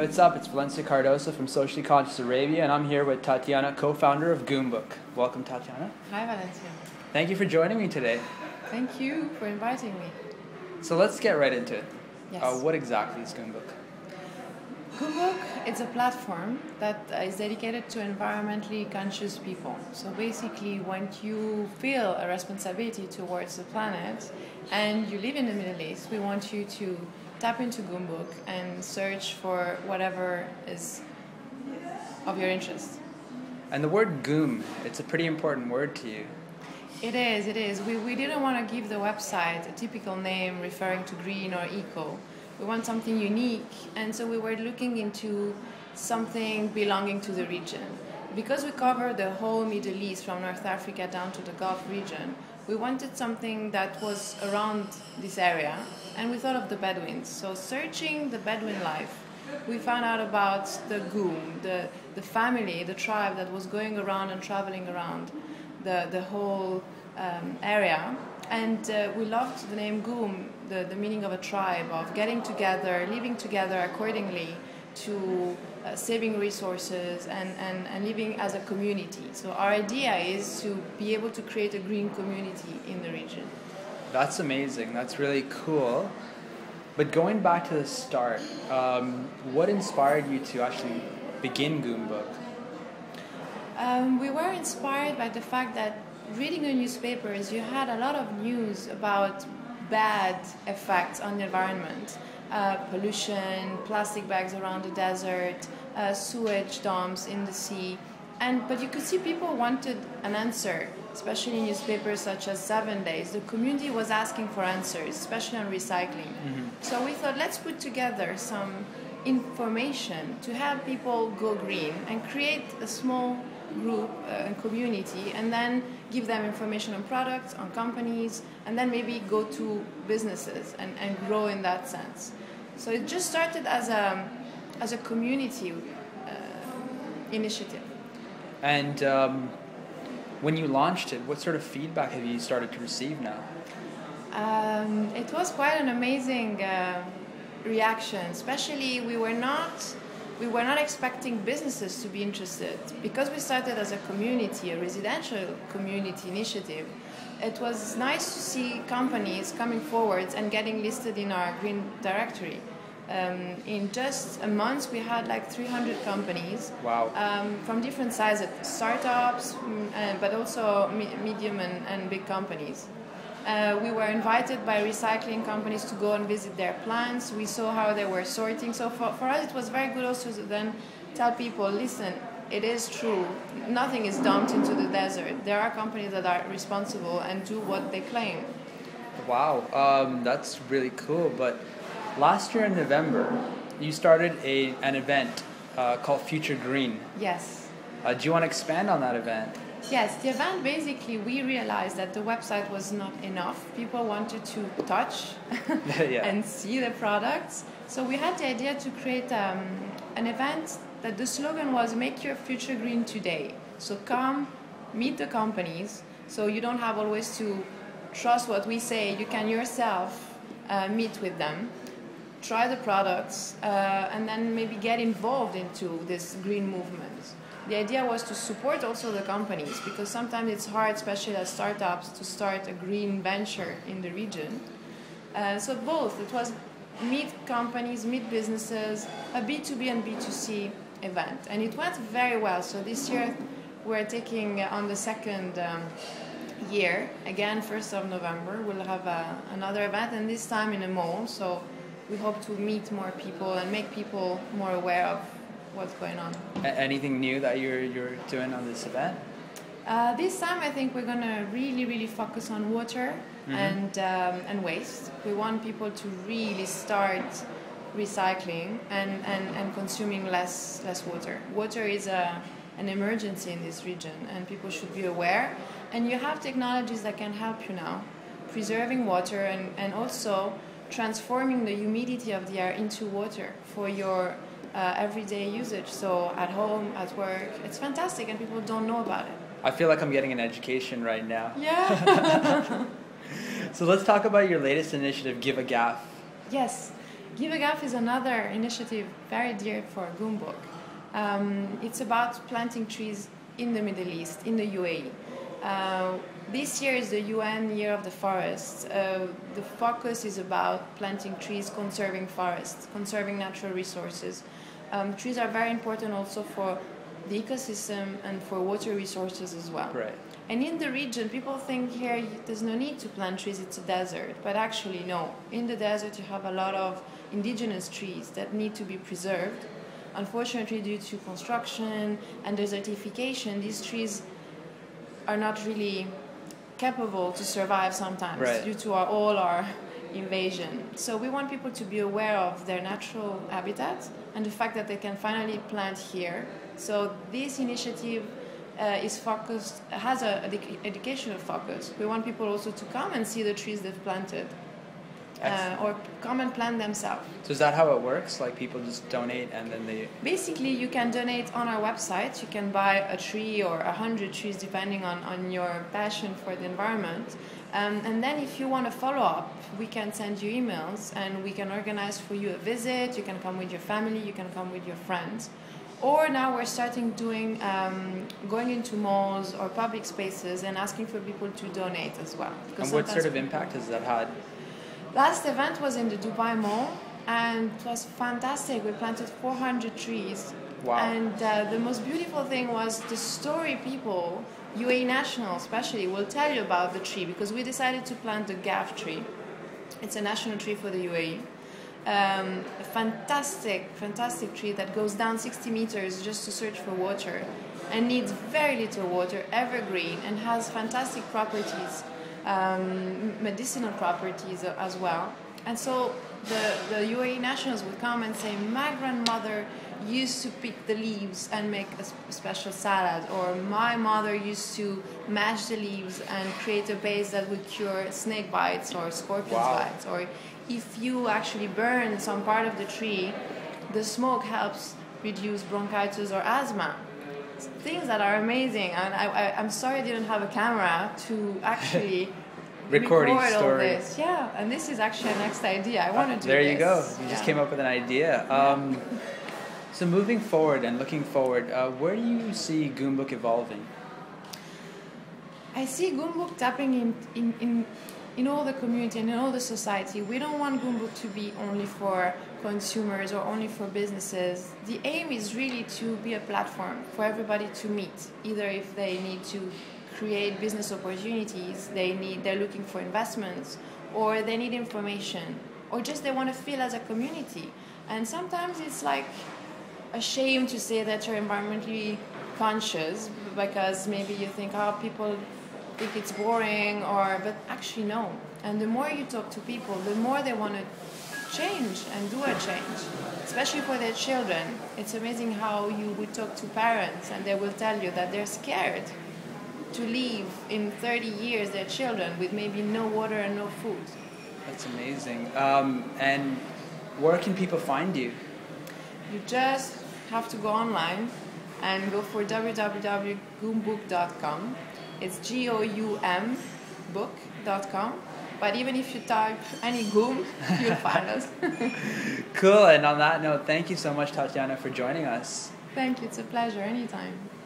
what's up? It's Valencio Cardoso from Socially Conscious Arabia, and I'm here with Tatiana, co-founder of Goumbook. Welcome, Tatiana. Hi, Valencio. Thank you for joining me today. Thank you for inviting me. So let's get right into it. Yes. What exactly is Goumbook? Goumbook is a platform that is dedicated to environmentally conscious people. So basically, when you feel a responsibility towards the planet and you live in the Middle East, we want you to tap into Goumbook and search for whatever is of your interest. And the word Goum, it's a pretty important word to you. It is, it is. We didn't want to give the website a typical name referring to green or eco. We want something unique, and so we were looking into something belonging to the region. Because we cover the whole Middle East from North Africa down to the Gulf region, we wanted something that was around this area, and we thought of the Bedouins. So searching the Bedouin life, we found out about the Goum, the family, the tribe that was going around and traveling around the whole area. And we loved the name Goum, the meaning of a tribe, of getting together, living together accordingly to saving resources and living as a community. So our idea is to be able to create a green community in the region. That's amazing. That's really cool. But going back to the start, what inspired you to actually begin Goumbook? We were inspired by the fact that reading the newspapers, you had a lot of news about bad effects on the environment. Pollution, plastic bags around the desert, sewage dumps in the sea. But you could see people wanted an answer, especially in newspapers such as 7 Days. The community was asking for answers, especially on recycling. Mm-hmm. So we thought, let's put together some information to help people go green and create a small group and community, and then give them information on products, on companies, and then maybe go to businesses and grow in that sense. So it just started as a community initiative. And when you launched it, what sort of feedback have you started to receive now? It was quite an amazing reaction, especially we were not expecting businesses to be interested. Because we started as a community, a residential community initiative, it was nice to see companies coming forward and getting listed in our green directory. In just a month, we had like 300 companies. Wow. From different sizes, startups, but also medium and big companies. We were invited by recycling companies to go and visit their plants. We saw how they were sorting. So for us, it was very good also to then tell people, listen, it is true. Nothing is dumped into the desert. There are companies that are responsible and do what they claim. Wow, that's really cool. But last year in November, you started an event called Future Green. Yes. Do you want to expand on that event? Yes, the event basically, we realized that the website was not enough. People wanted to touch yeah. and see the products. So we had the idea to create an event that the slogan was "Make your future green today." So come, meet the companies. So you don't have always to trust what we say. You can yourself meet with them, try the products, and then maybe get involved into this green movement. The idea was to support also the companies, because sometimes it's hard, especially as startups, to start a green venture in the region. So both, it was meet companies, meet businesses, a B2B and B2C event. And it went very well. So this year we're taking on the second year, again 1st of November, we'll have another event, and this time in a mall. So we hope to meet more people and make people more aware of what's going on. Anything new that you're doing on this event? This time I think we're going to really focus on water mm-hmm. And waste. We want people to really start recycling and consuming less water. Water is an emergency in this region, and people should be aware. And you have technologies that can help you now, preserving water and also transforming the humidity of the air into water for your everyday usage, so at home, at work. It's fantastic, and people don't know about it. I feel like I'm getting an education right now. Yeah. So let's talk about your latest initiative, Give a Ghaf. Yes. Give a Ghaf is another initiative very dear for Goumbook. It's about planting trees in the Middle East, in the UAE. This year is the UN Year of the Forest. The focus is about planting trees, conserving forests, conserving natural resources. Trees are very important also for the ecosystem and for water resources as well. Right. And in the region, people think here there's no need to plant trees, it's a desert. But actually, no. In the desert, you have a lot of indigenous trees that need to be preserved. Unfortunately, due to construction and desertification, these trees are not really capable to survive sometimes, right, due to all our invasion. So we want people to be aware of their natural habitat and the fact that they can finally plant here. So this initiative is focused, has an educational focus. We want people also to come and see the trees they've planted. Or come and plant themselves. So is that how it works? Like people just donate and then they... Basically, you can donate on our website. You can buy a tree or 100 trees depending on your passion for the environment. And then if you want to follow up, we can send you emails and we can organize for you a visit. You can come with your family, you can come with your friends. Or now we're starting doing, going into malls or public spaces and asking for people to donate as well. And what sort of impact has that had? Last event was in the Dubai Mall, and it was fantastic. We planted 400 trees. Wow. And the most beautiful thing was the story people, UAE nationals especially, will tell you about the tree, because we decided to plant the Ghaf tree. It's a national tree for the UAE. A fantastic, fantastic tree that goes down 60 meters just to search for water, and needs very little water, evergreen, and has fantastic properties. Medicinal properties as well. And so the UAE nationals would come and say, my grandmother used to pick the leaves and make a special salad, or my mother used to mash the leaves and create a base that would cure snake bites or scorpion bites. Or if you actually burn some part of the tree, the smoke helps reduce bronchitis or asthma. Things that are amazing, and I'm sorry I didn't have a camera to actually record all this. Yeah, and this is actually our next idea. I want to do there this. There you go. You just came up with an idea. So moving forward and looking forward, where do you see Goumbook evolving? I see Goumbook tapping in all the community and in all the society. We don't want Goumbook to be only for consumers or only for businesses. The aim is really to be a platform for everybody to meet, either if they need to create business opportunities, they're looking for investments, or they need information, or just they want to feel as a community. And sometimes it's like a shame to say that you're environmentally conscious, because maybe you think, oh, people think it's boring, or but actually no. And the more you talk to people, the more they want to change and do a change, especially for their children. It's amazing how you would talk to parents and they will tell you that they're scared to leave in 30 years their children with maybe no water and no food. That's amazing. And where can people find you? You just have to go online and go for www.goumbook.com. It's GOUM book.com. But even if you type any Goum, you'll find us. Cool. And on that note, thank you so much, Tatiana, for joining us. Thank you. It's a pleasure. Anytime.